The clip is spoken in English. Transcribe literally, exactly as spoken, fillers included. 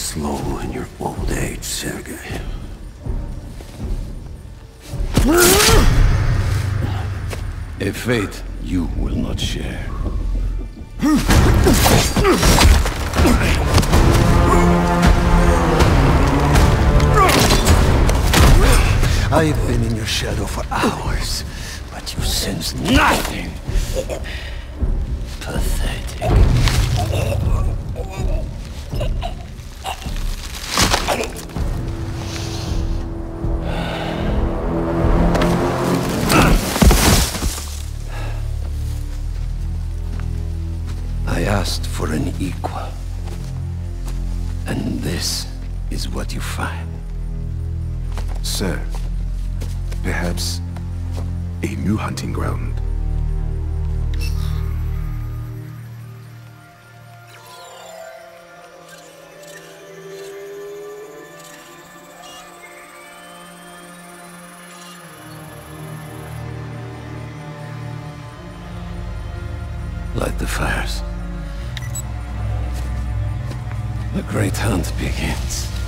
slow in your old age, Sergei. A fate you will not share. I've been in your shadow for hours, but you sense nothing. Pathetic. I asked for an equal, and this is what you find. Sir, perhaps a new hunting ground. Light the fires. The great hunt begins.